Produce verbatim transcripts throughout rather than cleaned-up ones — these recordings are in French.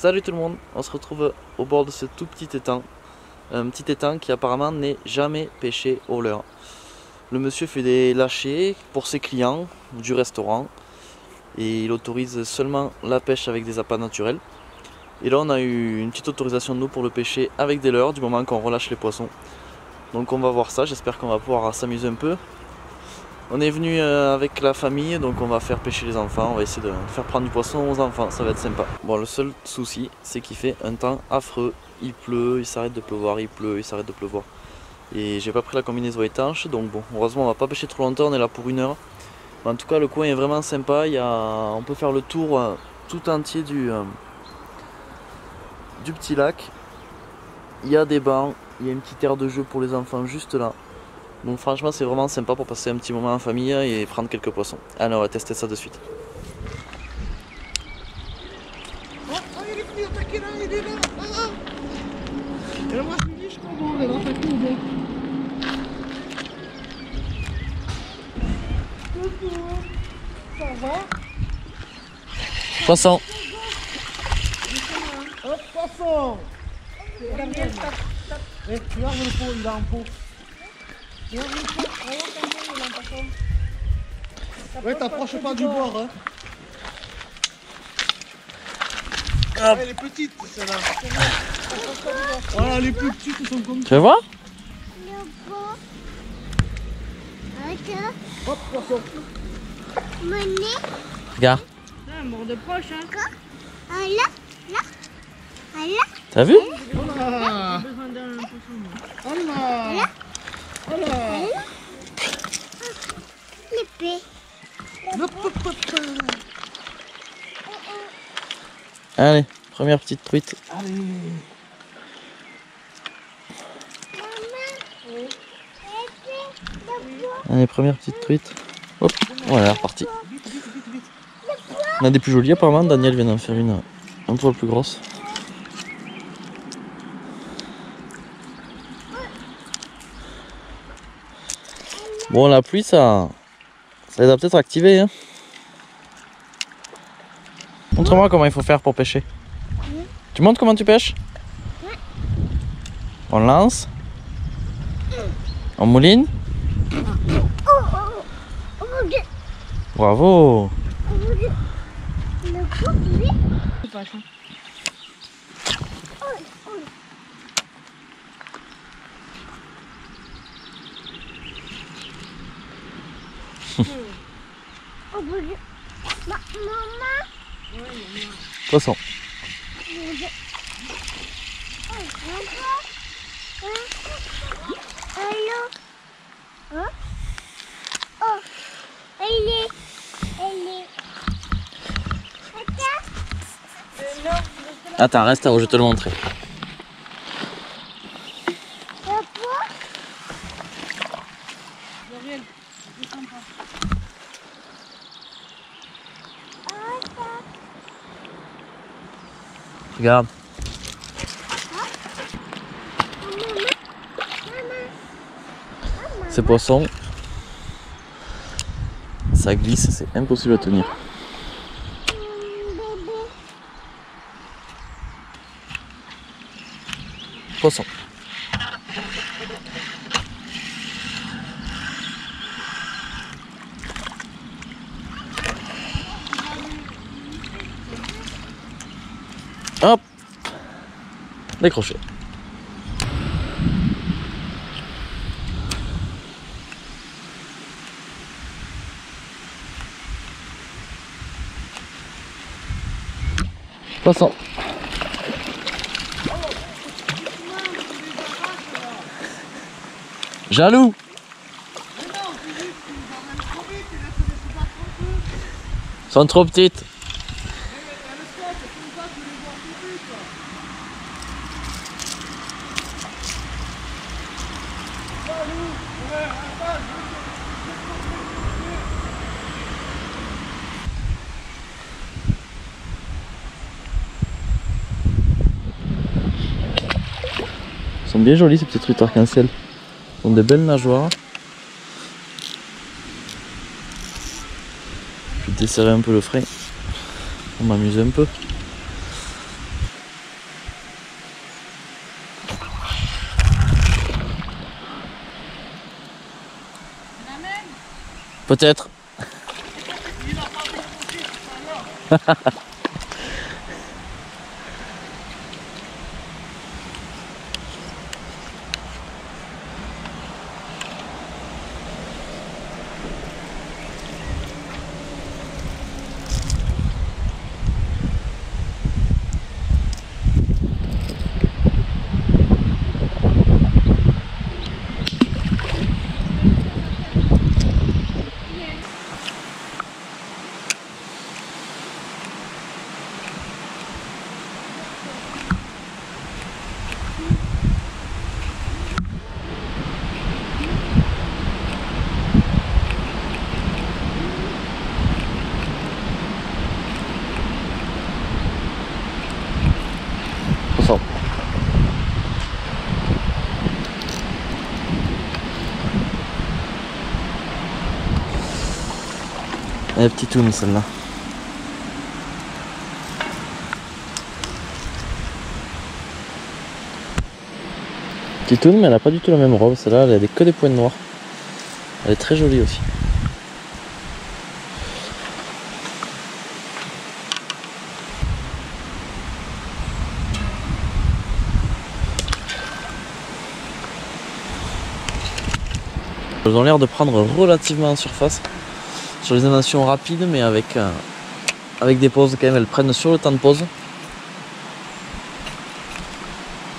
Salut tout le monde, on se retrouve au bord de ce tout petit étang. Un petit étang qui apparemment n'est jamais pêché aux leurres. Le monsieur fait des lâchers pour ses clients du restaurant et il autorise seulement la pêche avec des appâts naturels. Et là on a eu une petite autorisation de nous pour le pêcher avec des leurres du moment qu'on relâche les poissons. Donc on va voir ça, j'espère qu'on va pouvoir s'amuser un peu. On est venu avec la famille, donc on va faire pêcher les enfants, on va essayer de faire prendre du poisson aux enfants, ça va être sympa. Bon, le seul souci, c'est qu'il fait un temps affreux, il pleut, il s'arrête de pleuvoir, il pleut, il s'arrête de pleuvoir. Et j'ai pas pris la combinaison étanche, donc bon, heureusement on va pas pêcher trop longtemps, on est là pour une heure. Mais en tout cas, le coin est vraiment sympa, il y a... on peut faire le tour euh, tout entier du, euh, du petit lac. Il y a des bancs, il y a une petite aire de jeu pour les enfants juste là. Donc franchement c'est vraiment sympa pour passer un petit moment en famille et prendre quelques poissons. Allez, on va tester ça de suite. Oh, oh, il est venu attaquer là, il est là. Ah, ah. Et là moi je me dis je comprends, il va attaquer ou bien. Coucou, ça va? Poisson. Oh, poisson. Eh, tu vois le pot, il a un pot. Ouais, t'approches pas du bord, hein. Ah, elle est petite celle-là. Voilà, les plus petites ils sont comme ça. Tu veux voir? Le bord. Avec un... Hop, poisson. Mon nez. Regarde. Un mort de poche, hein. Un là, là, un là. T'as vu? Oh là. Oh là. Voilà. L'épée. Allez, première petite truite. Allez. Allez, première petite truite. Hop, voilà, reparti. On a des plus jolies apparemment. Daniel vient d'en faire une un poil plus grosse. Bon, la pluie, ça, ça les a peut-être activés, hein. Montre-moi comment il faut faire pour pêcher. Oui. Tu montres comment tu pêches? Oui. On lance. Oui. On mouline. Oui. Bravo. Poisson. Attends, reste là où je vais te le montrer. Regarde. Ces poissons, ça glisse, c'est impossible à tenir. Poisson. Hop, décroché. Poisson. Jaloux. Ils sont trop petites. Ils sont bien jolis ces petits trucs arc-en-ciel. Ils ont des belles nageoires. Je vais desserrer un peu le frein. On m'amuse un peu. Peut-être. Elle est petite toune celle-là. Petite toune, mais elle n'a pas du tout la même robe. Celle-là, elle a que des pointes noires. Elle est très jolie aussi. Ils ont l'air de prendre relativement en surface. Sur les inventions rapides, mais avec, euh, avec des pauses quand même, elles prennent sur le temps de pause,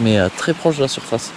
mais euh, très proche de la surface.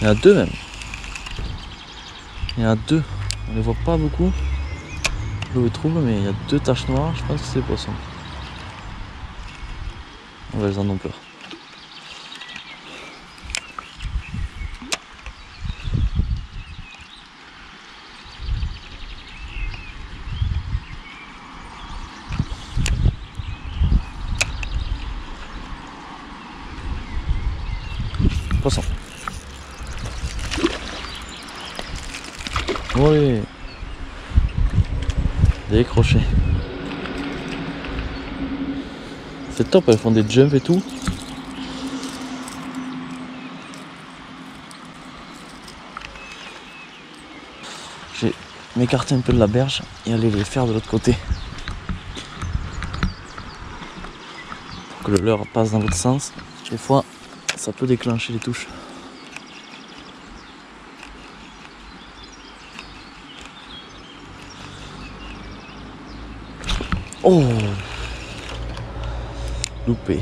Il y en a deux même. Il y en a deux. On ne les voit pas beaucoup. Je les trouve, mais il y a deux taches noires. Je pense que c'est poisson. On va les en ont peur. Poisson. Oui. Décroché. C'est top, elles font des jumps et tout. Je vais m'écarter un peu de la berge et aller les faire de l'autre côté. Pour que le leurre passe dans l'autre sens. Des fois, ça peut déclencher les touches. Oh, loupé.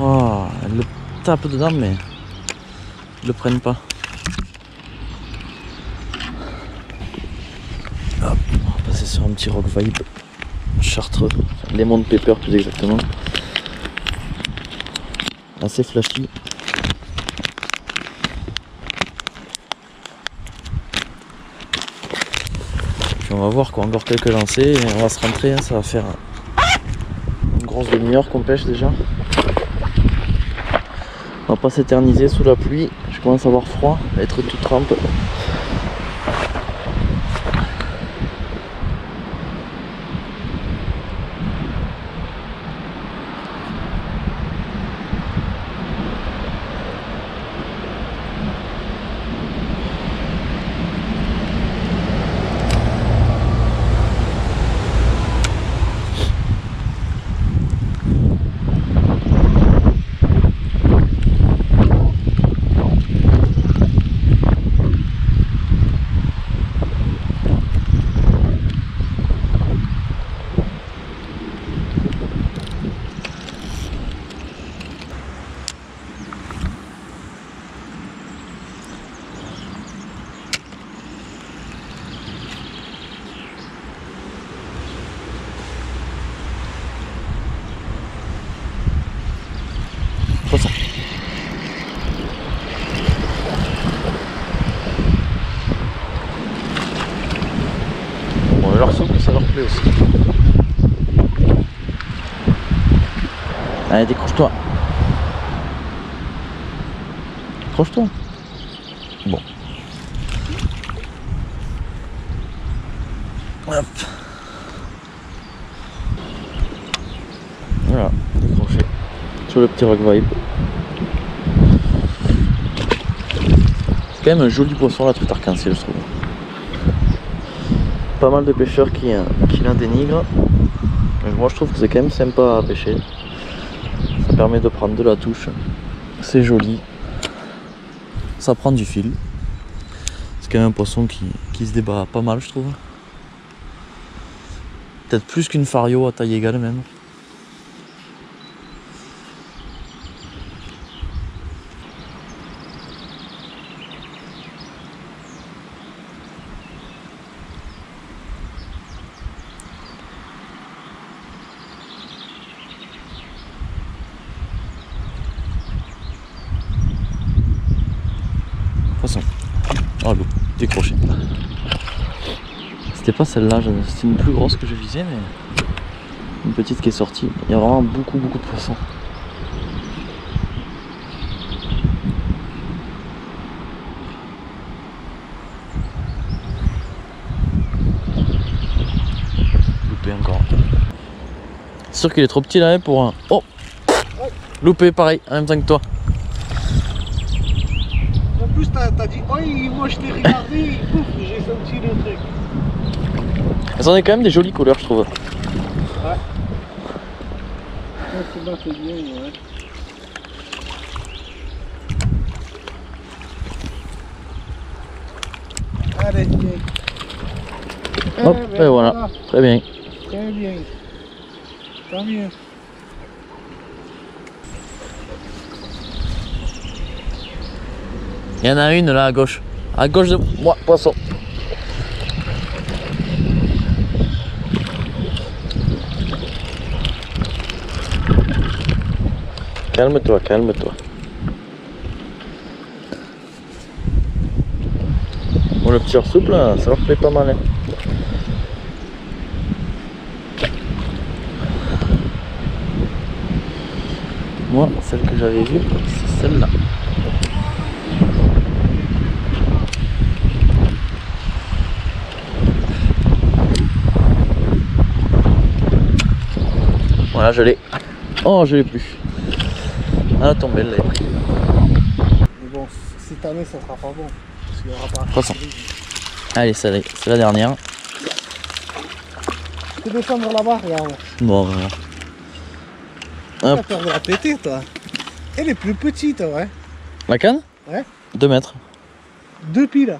Oh, elle le tape dedans, mais ils le prennent pas. Hop, on va passer sur un petit rock vibe chartreux, lemon pepper plus exactement. Assez flashy. Puis on va voir quoi, encore quelques lancers et on va se rentrer, hein, ça va faire une grosse demi-heure qu'on pêche déjà. On va pas s'éterniser sous la pluie, je commence à avoir froid, à être tout trempe. Aussi. Allez, décroche-toi. accroche-toi. Bon. Hop. Voilà, décroché sur le petit rock vibe. C'est quand même un joli poisson la truite arc-en-ciel, je trouve. Pas mal de pêcheurs qui, qui la dénigrent. Mais moi je trouve que c'est quand même sympa à pêcher. Ça permet de prendre de la touche. C'est joli. Ça prend du fil. C'est quand même un poisson qui, qui se débat pas mal, je trouve. Peut-être plus qu'une fario à taille égale même. Oh, l'eau décrochée. C'était pas celle-là, c'était une plus grosse que je visais, mais une petite qui est sortie. Il y a vraiment beaucoup, beaucoup de poissons. Loupé encore. C'est sûr qu'il est trop petit là pour un. Oh! Loupé, pareil, en même temps que toi. T'as dit oi, moi je t'ai regardé, pouf, j'ai senti le truc. Elles en ont quand même des jolies couleurs, je trouve. Ouais. Ouais, c'est bien, c'est bien, ouais. Arrêtez. Hop, eh ben et voilà. Là. Très bien. Très bien. Tant mieux. Il y en a une là à gauche, à gauche de moi, poisson. Calme-toi, calme-toi. Bon, le petit hors souple là, ça leur plaît pas mal. Hein. Moi, celle que j'avais vue, c'est celle-là. Voilà, je l'ai. Oh, je l'ai plus. Ah, tombé, elle l'avait pris. Mais bon, cette année, ça sera pas bon. Parce qu'il n'y aura pas trois cents. Allez, c'est la dernière. Tu peux descendre là-bas, regarde. Bon, voilà. T'as peur de la péter, toi. Elle est plus petite, ouais. La canne? Ouais. deux mètres. deux piles.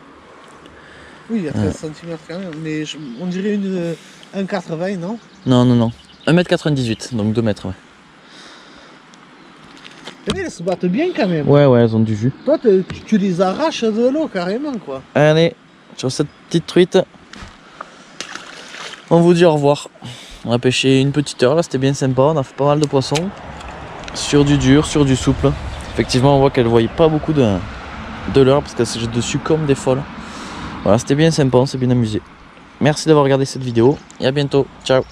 Oui, il y a treize centimètres quand même. Mais je, on dirait une un mètre quatre-vingts, non? Non, non, non. un mètre quatre-vingt-dix-huit, donc deux mètres, ouais. Mais elles se battent bien quand même. Ouais, ouais, elles ont du jus. Toi, tu, tu les arraches de l'eau carrément, quoi. Allez, sur cette petite truite, on vous dit au revoir. On a pêché une petite heure, là, c'était bien sympa. On a fait pas mal de poissons. Sur du dur, sur du souple. Effectivement, on voit qu'elles ne voyaient pas beaucoup de, de leurres parce qu'elles se jettent dessus comme des folles. Voilà, c'était bien sympa, on s'est bien amusé. Merci d'avoir regardé cette vidéo et à bientôt. Ciao.